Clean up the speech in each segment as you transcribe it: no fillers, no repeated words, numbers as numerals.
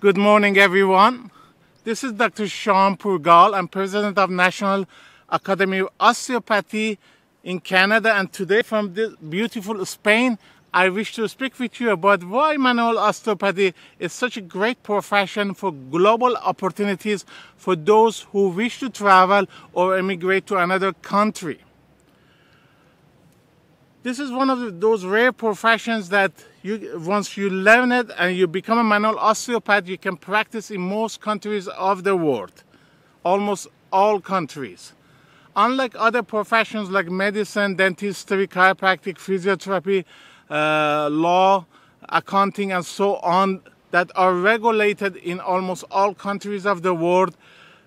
Good morning, everyone. This is Dr. Sean Pourgol. I'm president of National Academy of Osteopathy in Canada, and today from this beautiful Spain, I wish to speak with you about why manual osteopathy is such a great profession for global opportunities for those who wish to travel or emigrate to another country. This is one of those rare professions that once you learn it and you become a manual osteopath, you can practice in most countries of the world, almost all countries. Unlike other professions like medicine, dentistry, chiropractic, physiotherapy, law, accounting, and so on, that are regulated in almost all countries of the world.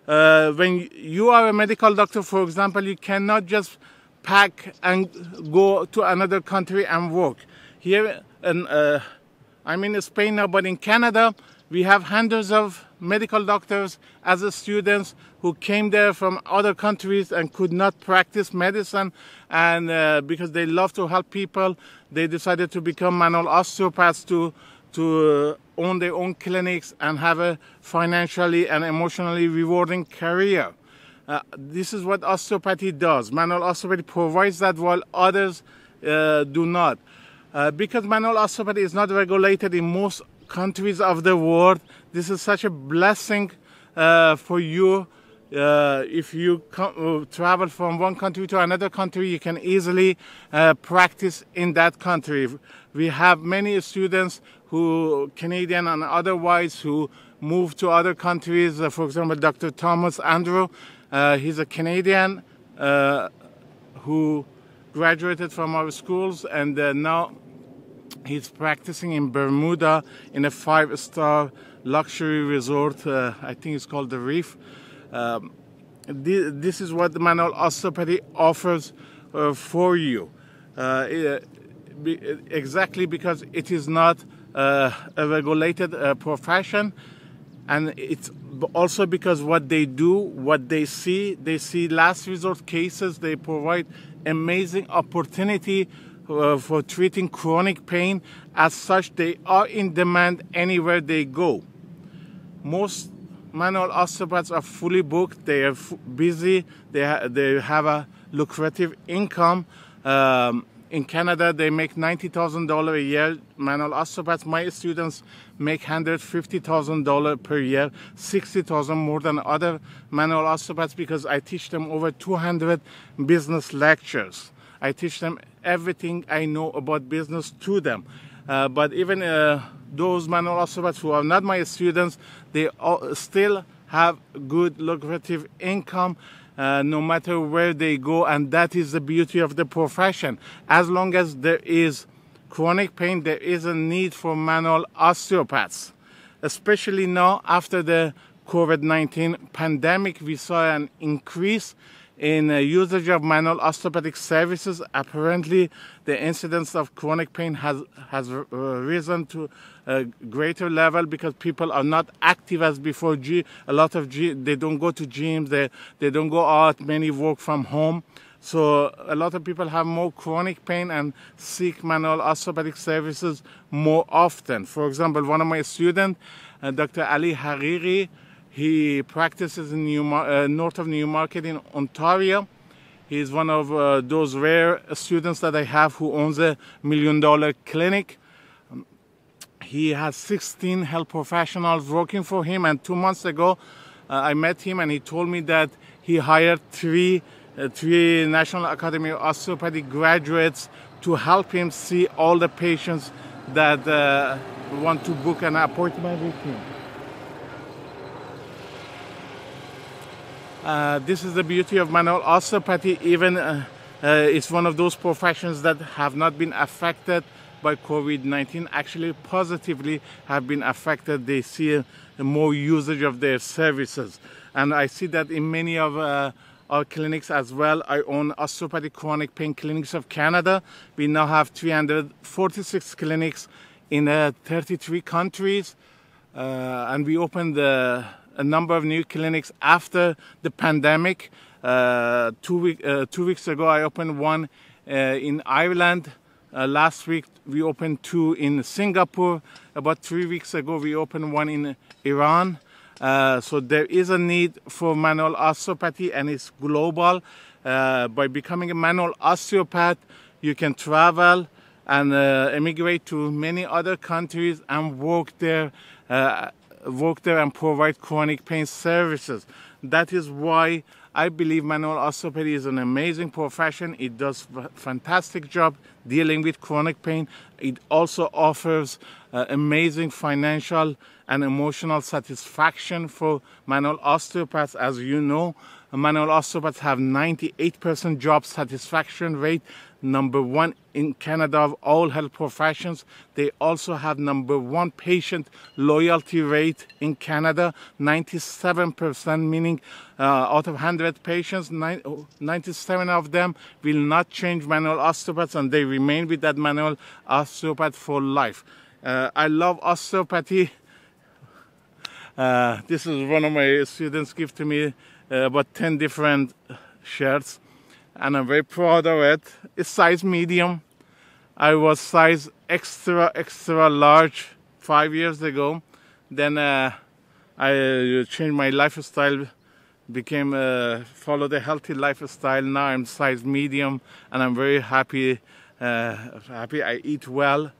When you are a medical doctor, for example, you cannot just pack and go to another country and work. Here, I'm in Spain now, but in Canada, we have hundreds of medical doctors as students who came there from other countries and could not practice medicine, and because they love to help people, they decided to become manual osteopaths to own their own clinics and have a financially and emotionally rewarding career. This is what osteopathy does. Manual osteopathy provides that, while others do not. Because manual osteopathy is not regulated in most countries of the world, this is such a blessing for you. If you travel from one country to another country, you can easily practice in that country. We have many students who, Canadian and otherwise, who move to other countries. For example, Dr. Thomas Andrew, he's a Canadian who graduated from our schools, and now he's practicing in Bermuda in a 5-star luxury resort. I think it's called The Reef. This is what the manual osteopathy offers for you, exactly because it is not a regulated profession, and it's also because what they do, what they see last resort cases. They provide amazing opportunity for treating chronic pain. As such, they are in demand anywhere they go. Most manual osteopaths are fully booked. They are busy. They have a lucrative income. In Canada, they make $90,000 a year. Manual osteopaths, my students, make $150,000 per year, $60,000 more than other manual osteopaths, because I teach them over 200 business lectures. I teach them everything I know about business to them. But even those manual osteopaths who are not my students, they still have good lucrative income no matter where they go, and that is the beauty of the profession. As long as there is chronic pain, there is a need for manual osteopaths. Especially now after the COVID-19 pandemic, we saw an increase in usage of manual osteopathic services. Apparently, the incidence of chronic pain has risen to a greater level because people are not active as before. They don't go to gyms, they don't go out, many work from home. So a lot of people have more chronic pain and seek manual osteopathic services more often. For example, one of my students, Dr. Ali Hariri, he practices in north of Newmarket in Ontario. He is one of those rare students that I have who owns a $1 million clinic. He has 16 health professionals working for him, and 2 months ago I met him and he told me that he hired three National Academy of Osteopathy graduates to help him see all the patients that want to book an appointment with him. This is the beauty of manual osteopathy. Even it's one of those professions that have not been affected by COVID-19, actually positively have been affected. They see more usage of their services. And I see that in many of our clinics as well. I own Osteopathic Chronic Pain Clinics of Canada. We now have 346 clinics in 33 countries. And we opened a number of new clinics after the pandemic. 2 weeks ago, I opened one in Ireland, Last week we opened 2 in Singapore. About 3 weeks ago we opened 1 in Iran. So there is a need for manual osteopathy, and it's global. By becoming a manual osteopath, you can travel and emigrate to many other countries and work there and provide chronic pain services. That is why I believe manual osteopathy is an amazing profession. It does a fantastic job dealing with chronic pain. It also offers amazing financial and emotional satisfaction for manual osteopaths. As you know, manual osteopaths have 98% job satisfaction rate, #1 in Canada of all health professions. They also have #1 patient loyalty rate in Canada, 97%, meaning out of 100 patients, 97 of them will not change manual osteopaths, and they remain with that manual osteopath for life. I love osteopathy. This is one of my students give to me about 10 different shirts, and I'm very proud of it. It's size medium. I was size extra large 5 years ago. Then I changed my lifestyle, followed a healthy lifestyle. Now I'm size medium, and I'm very happy. I eat well,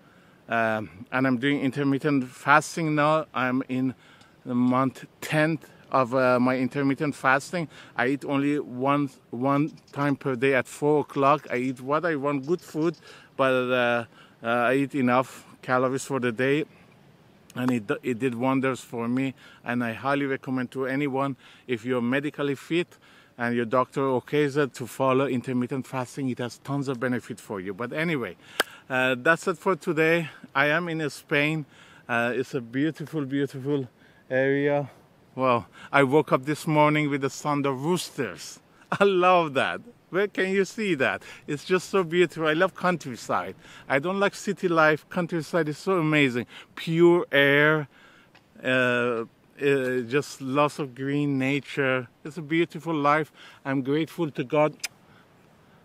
and I'm doing intermittent fasting now. I'm in the month 10th of my intermittent fasting. I eat only one time per day at 4 o'clock. I eat what I want, good food, but I eat enough calories for the day, and it did wonders for me. And I highly recommend to anyone, if you're medically fit and your doctor okays it, to follow intermittent fasting. It has tons of benefit for you. But anyway, that's it for today. I am in Spain. It's a beautiful, beautiful area. Well, I woke up this morning with the sound of roosters. I love that. Where can you see that? It's just so beautiful. I love countryside. I don't like city life. Countryside is so amazing. Pure air, just lots of green nature. It's a beautiful life. I'm grateful to God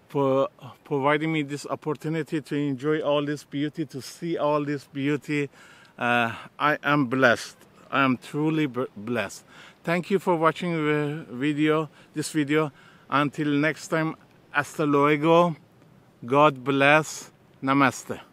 for providing me this opportunity to enjoy all this beauty, to see all this beauty. I am blessed. I am truly blessed. Thank you for watching this video. Until next time, hasta luego. God bless. Namaste.